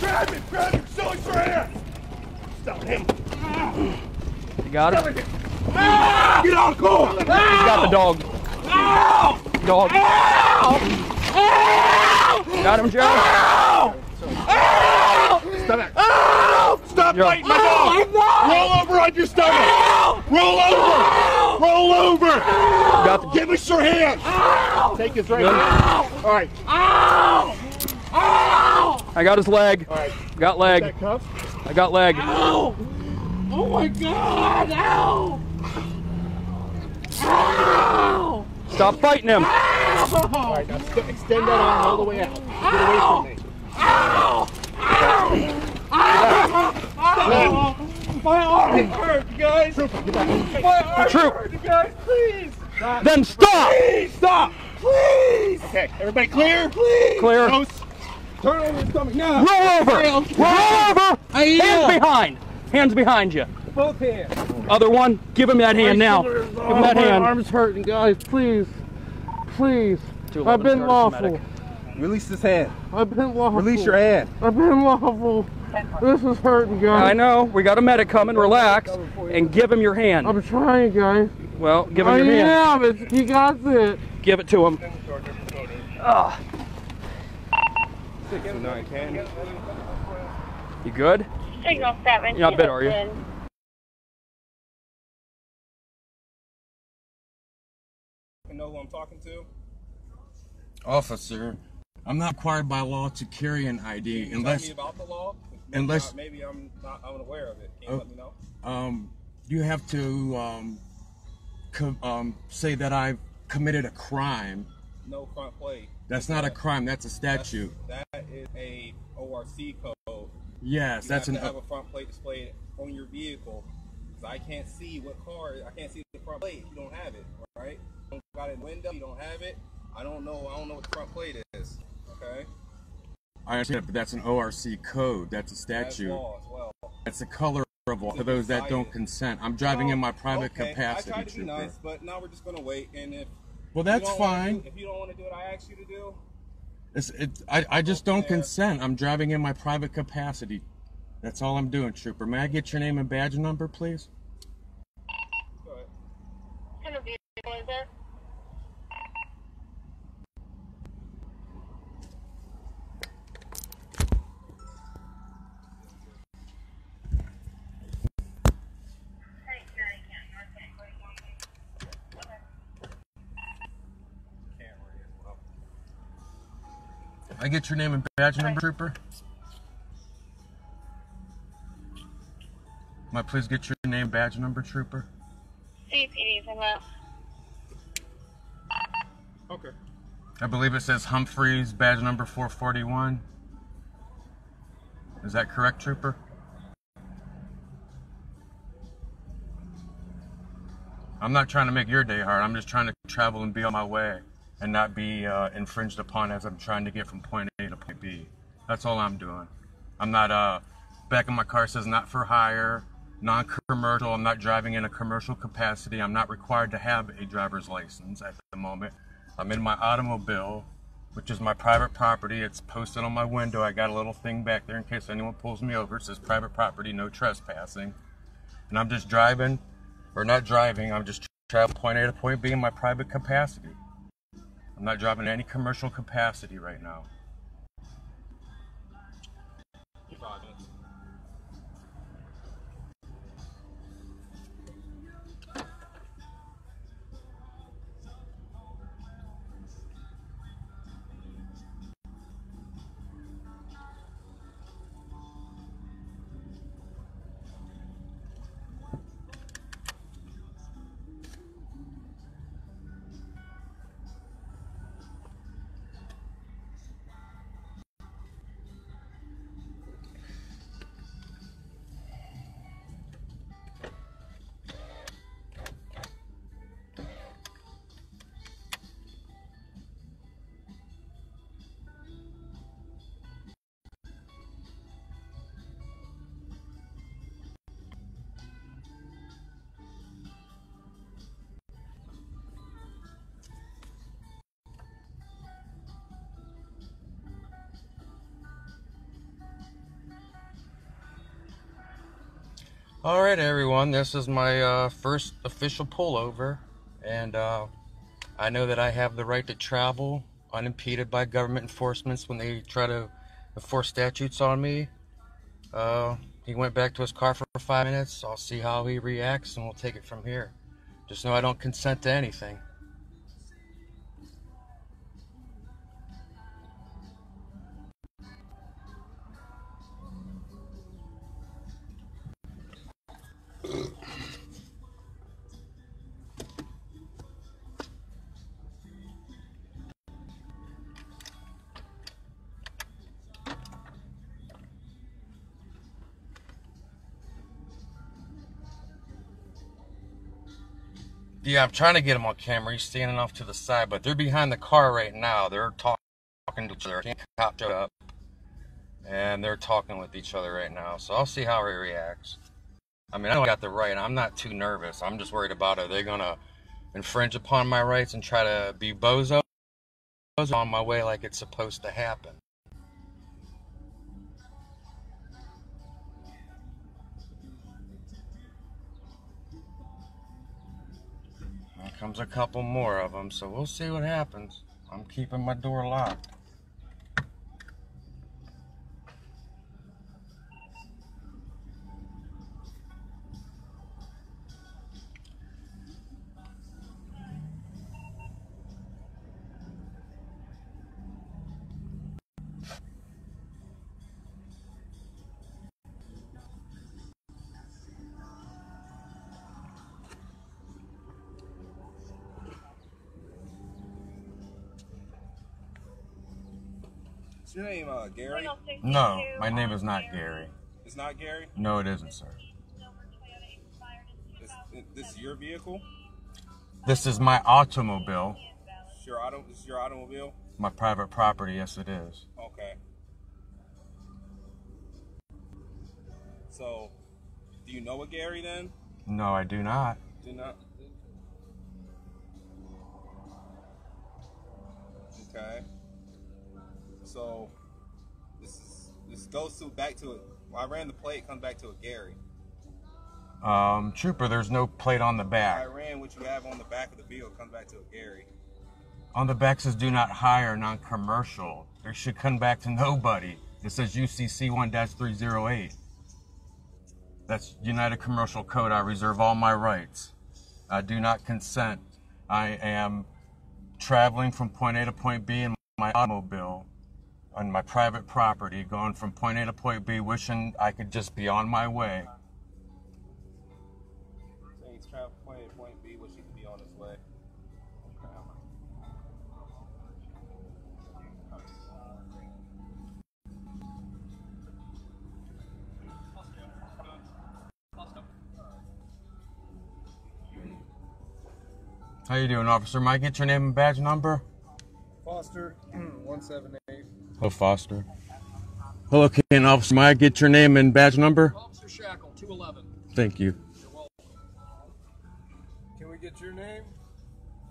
Grab him! Grab him! Sully's right here! Stop him! You got him? Get on cool! He's got the dog. Dog. Got him, Joe. Stop it. Stop biting my dog! No. Roll over on your stomach! Roll over! Roll over! Got the... Give us your hand! Take his right hand. Alright. I got his leg. All right. Got leg. That cuff? I got leg. Ow! Oh my God! Ow! Ow! Stop fighting him! Ow! All right, now extend that arm all the way out. Ow! Get away from me. Ow! Ow! Ow! Ow! Ow! My arm hurt, guys. My arm hurt, guys. Please. Stop. Then stop. Please stop. Please. Okay, everybody, clear. Please. Clear. Close. Turn over your stomach now. Roll over. Roll over. Hands behind. Hands behind you. Both hands. Other one. Give him that hand now. Give him that hand. My arm's hurting, guys. Please. Please. I've been lawful. Release this hand. I've been lawful. Release your hand. I've been lawful. This is hurting, guys. I know. We got a medic coming. Relax and give him your hand. I'm trying, guys. Well, give him your hand. I am. You got it. Give it to him. Ugh. You good? Signal 7. You're not bad, are you? You know who I'm talking to? Officer, I'm not required by law to carry an ID unless. Tell me about the law? Unless maybe I'm not unaware of it. Can you let me know? You have to say that I've committed a crime. No front plate. That's not a crime. That's a statute. That is a ORC code. Yes, that's an. You have to have a front plate displayed on your vehicle. So I can't see what car. I can't see the front plate. You don't have it, right? You don't got it in the window. You don't have it. I don't know. I don't know what the front plate is. Okay. I understand, but that's an ORC code. That's a statute. That's law as well. That's the color of law for those that don't consent. I'm driving in my private capacity. I tried to be nice, but now we're just gonna wait and if. Well, that's fine. If you don't want to do what I asked you to do. I just don't consent. I'm driving in my private capacity. That's all I'm doing, Trooper. May I get your name and badge number, please? Go ahead. What kind of vehicle is it? I get your name and badge number, Trooper? May I please get your name, badge number, Trooper? CPD's in left. Okay. I believe it says Humphreys, badge number 441. Is that correct, Trooper? I'm not trying to make your day hard. I'm just trying to travel and be on my way. And not be infringed upon as I'm trying to get from point A to point B. That's all I'm doing. I'm not, back in my car says not for hire, non-commercial. I'm not driving in a commercial capacity. I'm not required to have a driver's license at the moment. I'm in my automobile, which is my private property. It's posted on my window. I got a little thing back there in case anyone pulls me over. It says private property, no trespassing. And I'm just driving, or not driving, I'm just traveling point A to point B in my private capacity. I'm not driving any commercial capacity right now. Alright everyone, this is my first official pullover, and I know that I have the right to travel unimpeded by government enforcements when they try to enforce statutes on me. He went back to his car for 5 minutes. I'll see how he reacts and we'll take it from here. Just know I don't consent to anything. Yeah, I'm trying to get him on camera. He's standing off to the side, but they're behind the car right now. They're talking to each other. The cop showed up, and they're talking with each other right now. So I'll see how he reacts. I mean, I know I got the right. I'm not too nervous. I'm just worried about are they gonna infringe upon my rights and try to be bozo on my way like it's supposed to happen. Comes a couple more of them, so we'll see what happens. I'm keeping my door locked. What's your name, Gary? No, my name is not Gary. It's not Gary? No, it isn't, sir. This is your vehicle? This is my automobile. It's your automobile? My private property, yes it is. Okay. So, do you know a Gary then? No, I do not. Do not? Okay. So this goes to back to it. I ran the plate, comes back to a Gary. Trooper, there's no plate on the back. I ran what you have on the back of the vehicle, comes back to a Gary. On the back says do not hire, non-commercial. There should come back to nobody. It says UCC 1-308. That's United Commercial Code. I reserve all my rights. I do not consent. I am traveling from point A to point B in my automobile. On my private property, going from point A to point B, wishing I could just be on my way. So he's traveling from point A to point B, wishing he could be on his way. How you doing, officer? Might I get your name and badge number? Foster, 178. Hello, Foster. Hello, Can Officer. May I get your name and badge number? Officer Shackle, 211. Thank you. You're welcome. Can we get your name?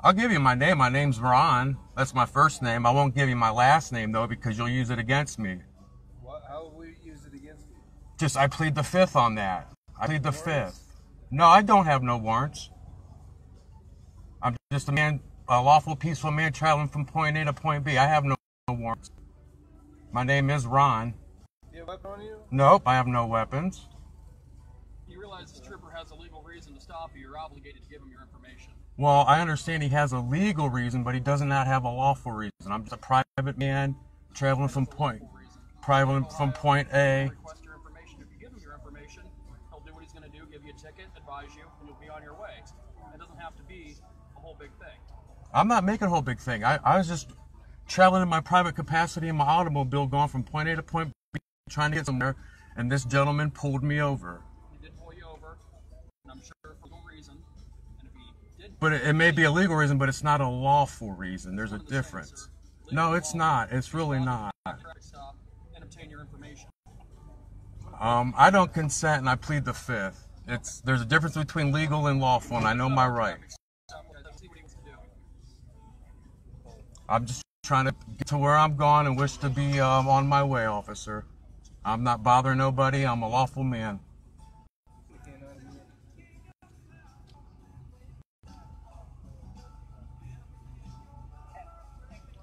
I'll give you my name. My name's Ron. That's my first name. I won't give you my last name, though, because you'll use it against me. What? How will you use it against me? Just, I plead the fifth on that. I plead the fifth. No, I don't have no warrants. I'm just a man, a lawful, peaceful man traveling from point A to point B. I have no warrants. My name is Ron. Do you have a weapon on you? Nope, I have no weapons. You realize this trooper has a legal reason to stop you. You're obligated to give him your information. Well, I understand he has a legal reason, but he does not have a lawful reason. I'm just a private man traveling from point A. Request your information. If you give him your information, he'll do what he's going to do, give you a ticket, advise you, and you'll be on your way. It doesn't have to be a whole big thing. I'm not making a whole big thing. I was just traveling in my private capacity in my automobile, going from point A to point B, trying to get somewhere, and this gentleman pulled me over. He did pull you over, and I'm sure for legal reason. And if he did, but it may be a legal reason, but it's not a lawful reason. There's a difference. No, it's not. It's really not. And obtain your information. I don't consent, and I plead the fifth. There's a difference between legal and lawful, and I know my rights. I'm just trying to get to where I'm going and wish to be on my way, officer. I'm not bothering nobody. I'm a lawful man.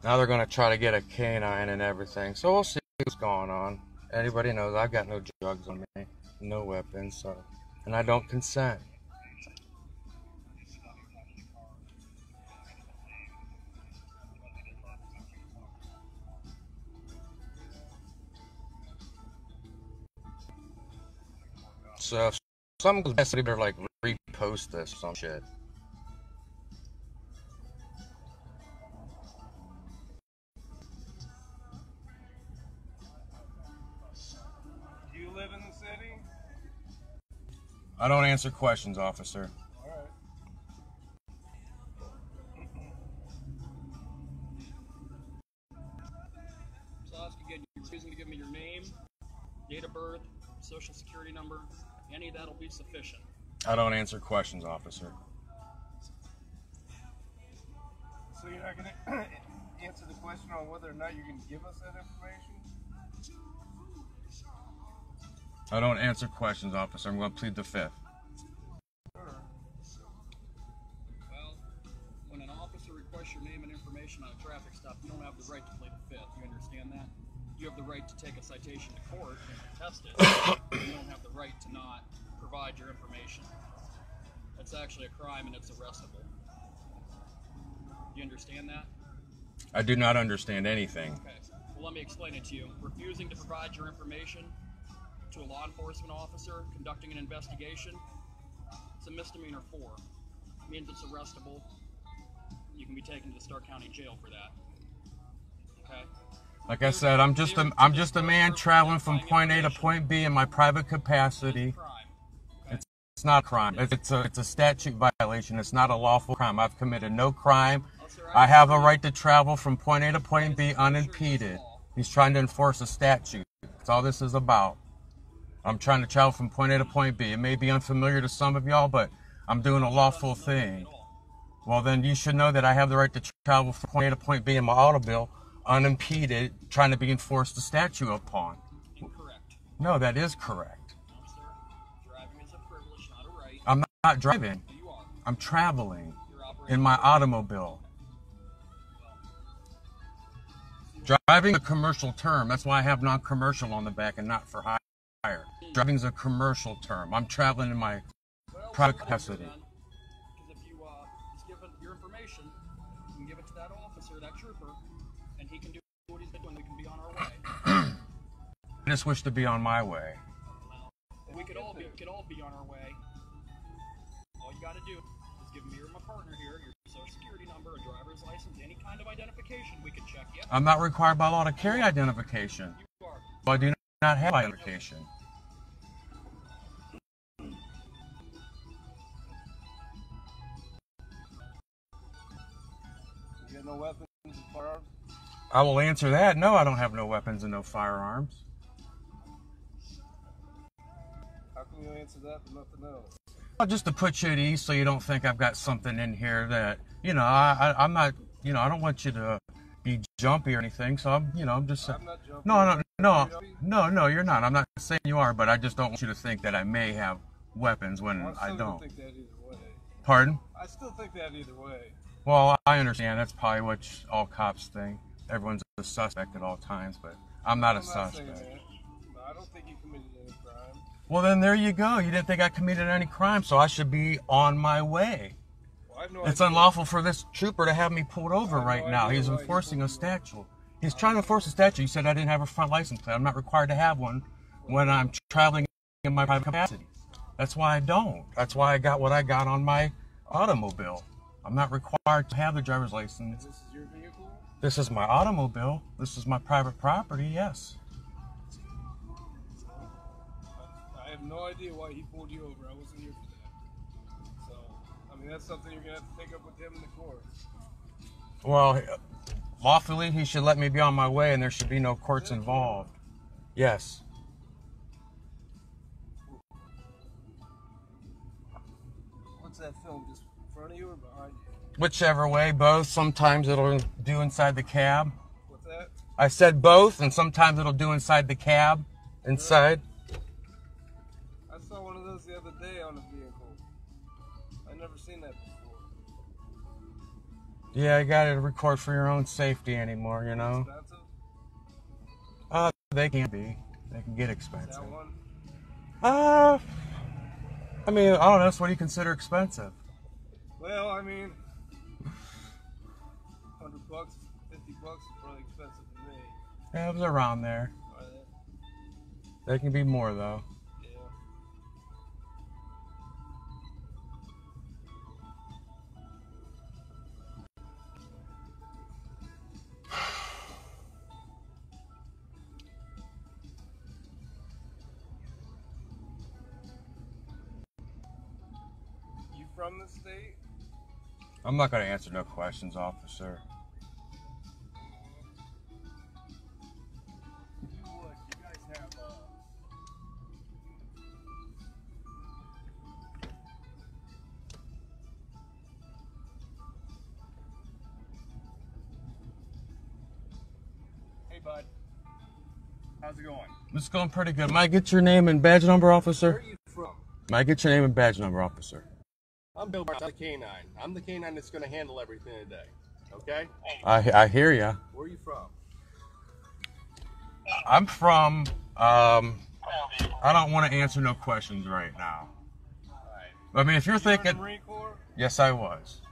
Now they're going to try to get a canine and everything. So we'll see what's going on. Everybody knows I've got no drugs on me, no weapons, so, and I don't consent. So if some guys better like repost this or some shit. Do you live in the city? I don't answer questions, officer. So if you get your reason to give me your name, date of birth, social security number. Any of that'll be sufficient. I don't answer questions, officer. So you're not going to answer the question on whether or not you can give us that information? I don't answer questions, officer. I'm going to plead the fifth. Sure. Well, when an officer requests your name and information on a traffic stop, you don't have the right to plead the fifth. You understand that? You have the right to take a citation to court and contest it, but you don't have the right to not provide your information. That's actually a crime and it's arrestable. Do you understand that? I do not understand anything. Okay, well let me explain it to you. Refusing to provide your information to a law enforcement officer conducting an investigation, it's a misdemeanor 4. It means it's arrestable. You can be taken to the Stark County Jail for that. Okay? Like I said, I'm just a man traveling from point A to point B in my private capacity. It's not a crime. It's a statute violation. It's not a lawful crime. I've committed no crime. I have a right to travel from point A to point B unimpeded. He's trying to enforce a statute. That's all this is about. I'm trying to travel from point A to point B. It may be unfamiliar to some of y'all, but I'm doing a lawful thing. Well, then you should know that I have the right to travel from point A to point B in my automobile. Unimpeded, trying to be enforced the statute upon. Incorrect. No, that is correct. No, sir. Driving is a privilege, not a right. I'm not driving. You are. I'm traveling in my automobile. Well, driving is a commercial term. That's why I have non-commercial on the back and not for hire. Driving is a commercial term. I'm traveling in my private capacity. Because if you just give your information, you can give it to that officer, that trooper. And he can do what he's been doing. We can be on our way. I just wish to be on my way. Well, we could all be on our way. All you got to do is give me or my partner here your social security number, a driver's license, any kind of identification. We can check you. I'm not required by law to carry identification. You are. So I do not have identification. You got no weapons and firearms? I will answer that. No, I don't have no weapons and no firearms. How can you answer that but nothing else? Well, just to put you at ease so you don't think I've got something in here that, you know, I'm not, you know, I don't want you to be jumpy or anything. So I'm, you know, I'm just saying. I'm not jumpy. No, you're not. I'm not saying you are, but I just don't want you to think that I may have weapons when I don't. I still think that either way. Pardon? I still think that either way. Well, I understand. That's probably what all cops think. Everyone's a suspect at all times, but I'm not a suspect. No, I don't think you committed any crime. Well, then there you go. You didn't think I committed any crime, so I should be on my way. Well, it's unlawful for this trooper to have me pulled over right now. He's enforcing a statute. He's trying to enforce a statute. You said I didn't have a front license plate. I'm not required to have one when I'm traveling in my private capacity. That's why I don't. That's why I got what I got on my automobile. I'm not required to have the driver's license. This is your vehicle? This is my automobile. This is my private property, yes. I have no idea why he pulled you over. I wasn't here for that. So, I mean, that's something you're going to have to take up with him in the court. Well, lawfully, he should let me be on my way and there should be no courts involved. Yes. What's that film, just in front of you or behind you? Whichever way, both. Sometimes it'll do inside the cab. What's that? I said both, and sometimes it'll do inside the cab. Inside. I saw one of those the other day on a vehicle. I've never seen that before. Yeah, you gotta record for your own safety anymore, you know? Expensive? They can be. They can get expensive. That one? I mean, I don't know. So what do you consider expensive? Well, I mean, $100, $50 is really expensive to me. Yeah, it was around there. Are they? They can be more, though. Yeah. You from the state? I'm not going to answer no questions, officer. How's it going? It's going pretty good. May I get your name and badge number, officer? Where are you from? May I get your name and badge number, officer? I'm Bill Barnes. I'm the canine. I'm the canine that's going to handle everything today. Okay? I hear ya. Where are you from? I'm from, I don't want to answer no questions right now. All right. I mean, if you're thinking... You were in the Marine Corps? Yes, I was.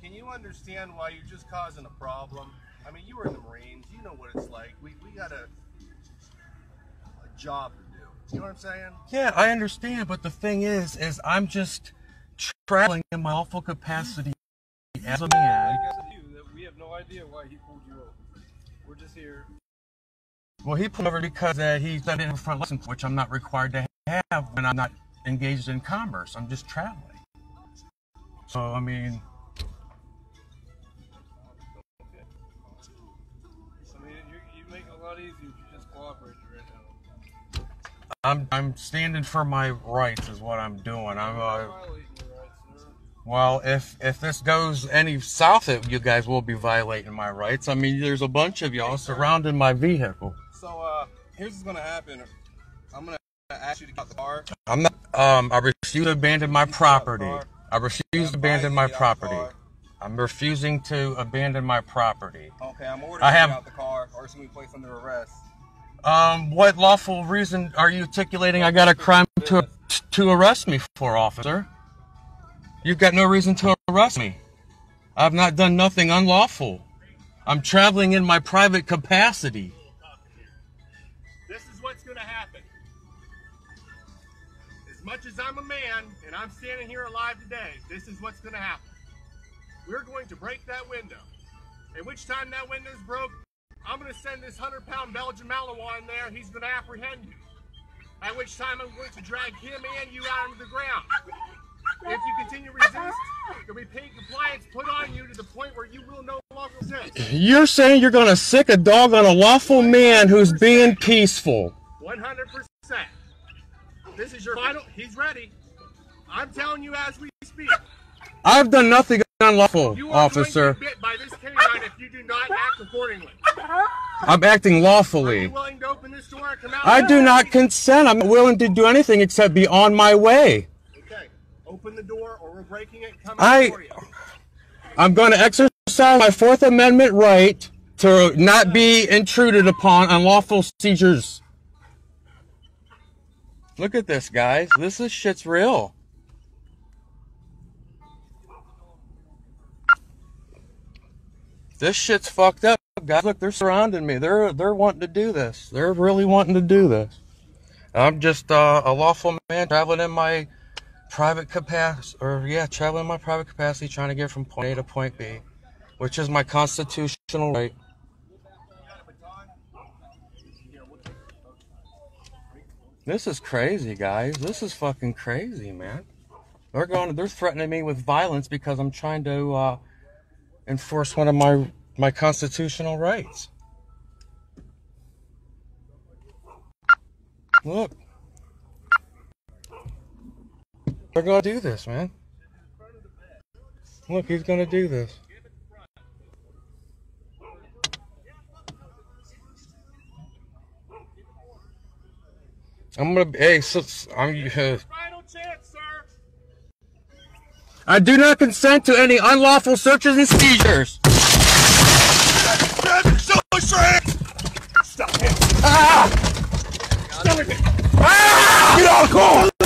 Can you understand why you're just causing a problem? I mean, you were in the Marines. You know what it's like. We got a job to do. You know what I'm saying? Yeah, I understand. But the thing is I'm just traveling in my awful capacity as a man. We have no idea why he pulled you over. We're just here. Well, he pulled over because he's not in front license, which I'm not required to have when I'm not engaged in commerce. I'm just traveling. So, I mean... Easy if you just cooperate right now. I'm standing for my rights is what I'm doing. I'm violating your rights, sir. Well, if this goes any south, you guys will be violating my rights. I mean, there's a bunch of y'all surrounding my vehicle. So here's what's gonna happen. I'm gonna ask you to get out the car. I'm not. I refuse to abandon my property. I refuse to abandon my property. I'm refusing to abandon my property. Okay, I'm ordering you out the car, or it's going to be placed under arrest. What lawful reason are you articulating? I got a crime to arrest me for, officer. You've got no reason to arrest me. I've not done nothing unlawful. I'm traveling in my private capacity. This is what's going to happen. As much as I'm a man, and I'm standing here alive today, this is what's going to happen. We're going to break that window. At which time that window's broke, I'm going to send this 100-pound Belgian Malinois in there. He's going to apprehend you. At which time I'm going to drag him and you out onto the ground. If you continue to resist, you'll be paid compliance put on you to the point where you will no longer resist. You're saying you're going to sick a dog on a lawful man who's being peaceful. 100%. This is your final. He's ready. I'm telling you as we speak. I've done nothing unlawful, officer. You are going to be bit by this canine if you do not act accordingly. I'm acting lawfully. Are you willing to open this door and come out? I do not consent. I'm not willing to do anything except be on my way. Okay. Open the door or we're breaking it. Come out for you. I'm going to exercise my Fourth Amendment right to not be intruded upon unlawful seizures. Look at this, guys. This shit's real. This shit's fucked up, guys. Look, they're surrounding me. They're wanting to do this. They're really wanting to do this. I'm just a lawful man traveling in my private capacity, trying to get from point A to point B, which is my constitutional right. This is crazy, guys. This is fucking crazy, man. They're threatening me with violence because I'm trying to enforce one of my constitutional rights. Look. They're gonna do this, man. Look, he's gonna do this. I'm gonna. Hey, so, I'm. I do not consent to any unlawful searches and seizures. Stop it. Ah! Stop it. Ah! Get out of the car!